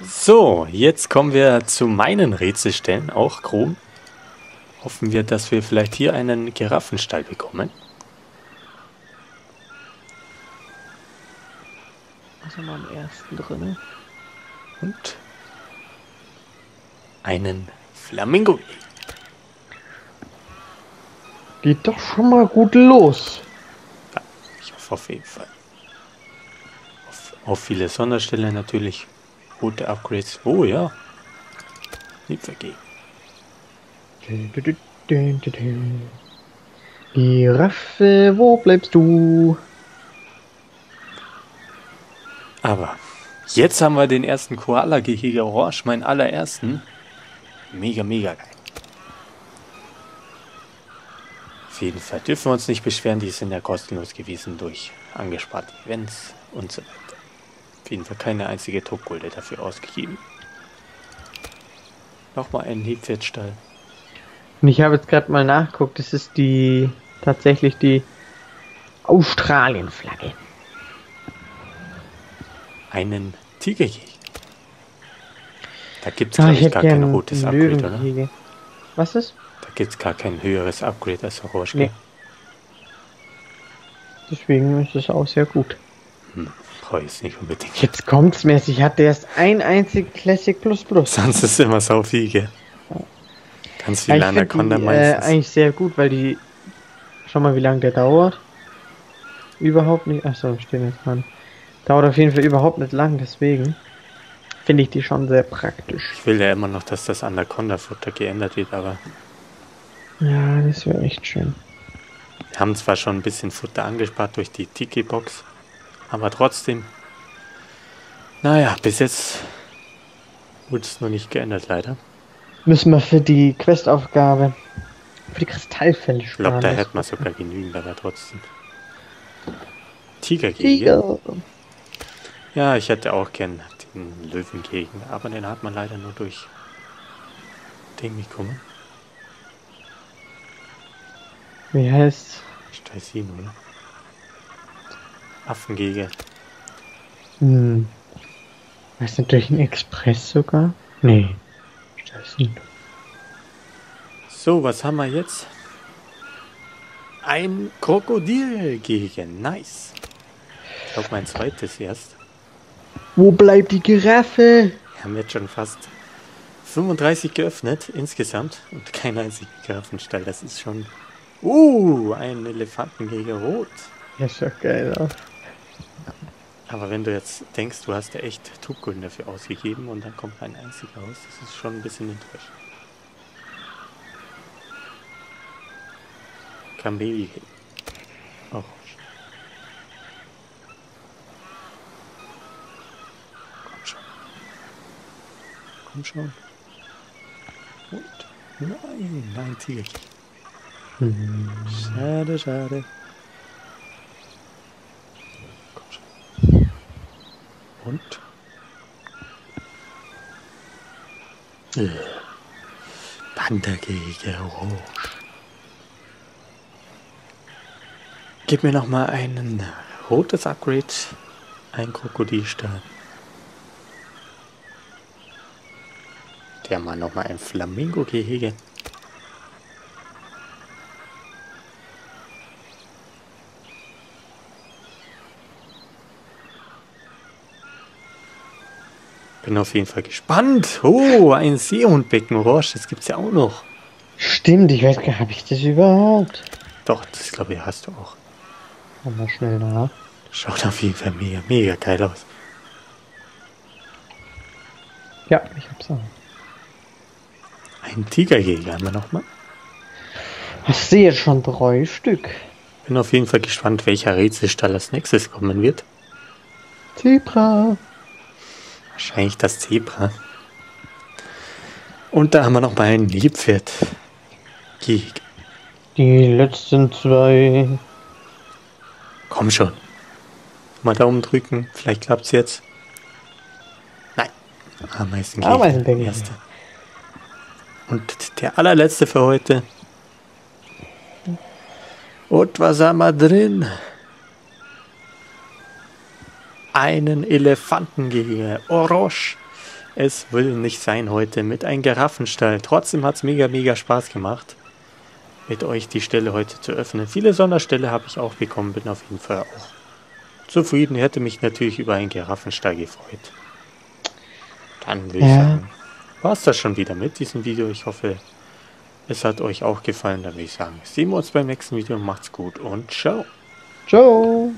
So, jetzt kommen wir zu meinen Rätselstellen, auch Chrom. Hoffen wir, dass wir vielleicht hier einen Giraffenstall bekommen. Was haben wir am ersten drin? Und einen Flamingo. Geht doch schon mal gut los. Ja, ich hoffe auf jeden Fall. Auf viele Sonderstellen natürlich. Gute Upgrades. Oh ja. Nicht vergehen. Die Raffe, wo bleibst du? Aber jetzt haben wir den ersten Koala-Gehege Orange, meinen allerersten. Mega, mega geil. Auf jeden Fall dürfen wir uns nicht beschweren, die sind ja kostenlos gewesen durch angesparte Events und so weiter. Auf jeden Fall keine einzige Druckgulde dafür ausgegeben. Nochmal ein Lebpferdstall. Und ich habe jetzt gerade mal nachgeguckt, das ist die tatsächlich die Australien-Flagge. Einen Tigerjäger. Da gibt es gar kein rotes Upgrade, oder? Was ist? Da gibt es gar kein höheres Upgrade als Orange. Nee. Deswegen ist es auch sehr gut. Brauche ich es nicht unbedingt. Jetzt kommt's mir, ich hatte erst ein einzig Classic Plus. Sonst ist immer sau viel, gell? Ganz viel Anaconda meistens. Eigentlich sehr gut, weil die... Schau mal, wie lange der dauert. Überhaupt nicht... Achso, stehen jetzt dran. Dauert auf jeden Fall überhaupt nicht lang, deswegen finde ich die schon sehr praktisch. Ich will ja immer noch, dass das Anaconda-Futter geändert wird, aber... Ja, das wäre echt schön. Wir haben zwar schon ein bisschen Futter angespart durch die Tiki-Box, aber trotzdem... Naja, bis jetzt wurde es noch nicht geändert, leider. Müssen wir für die Questaufgabe, für die Kristallfälle sparen. Ich glaube, da hätten wir sogar genügend, aber trotzdem. Tiger. Ja, ich hätte auch gern den Löwengegen, aber den hat man leider nur durch Ding bekommen. Wie heißt? Steisin, oder? Affengege. Hm. War es natürlich ein Express sogar? Nee. So, was haben wir jetzt? Ein Krokodilgehegen, nice. Ich glaube, mein zweites erst. Wo bleibt die Giraffe? Wir haben jetzt schon fast 35 geöffnet insgesamt und kein einziger Giraffenstall. Das ist schon. Ein Elefantengehege rot. Ja, schaut geil aus. Aber wenn du jetzt denkst, du hast ja echt Tubgulden dafür ausgegeben und dann kommt ein einziger raus, das ist schon ein bisschen enttäuschend. Kein Baby. Auch. Komm schon. Komm schon. Und? Nein, Tiger. Schade, schade. Und? Panda-Gehege Orange. Gib mir nochmal ein rotes Upgrade. Ein Krokodilstall. Der mal nochmal ein Flamingo-Gehege. Bin auf jeden Fall gespannt. Oh, ein Seehundbecken Orange, das gibt's ja auch noch. Stimmt, ich weiß gar nicht, habe ich das überhaupt? Doch, das glaube ich, hast du auch. Komm mal schnell nach. Schaut auf jeden Fall mega, mega geil aus. Ja, ich hab's auch. Ein Tigerjäger haben wir nochmal. Ich sehe jetzt schon 3 Stück. Bin auf jeden Fall gespannt, welcher Rätselstall als nächstes kommen wird. Zebra. Wahrscheinlich das Zebra. Und da haben wir noch mal ein Nilpferd. Die letzten 2. Komm schon. Mal Daumen drücken. Vielleicht klappt's jetzt. Nein. Ameisenbecken. Und der allerletzte für heute. Und was haben wir drin? Einen Elefantengehege Orange, Es will nicht sein heute mit einem Giraffenstall. Trotzdem hat es mega Spaß gemacht, mit euch die Stelle heute zu öffnen. Viele Sonderstelle habe ich auch bekommen, bin auf jeden Fall auch zufrieden. Hätte mich natürlich über einen Giraffenstall gefreut. Dann würde ich sagen, war es das schon wieder mit diesem Video. Ich hoffe, es hat euch auch gefallen. Dann würde ich sagen, sehen wir uns beim nächsten Video. Macht's gut und ciao. Ciao.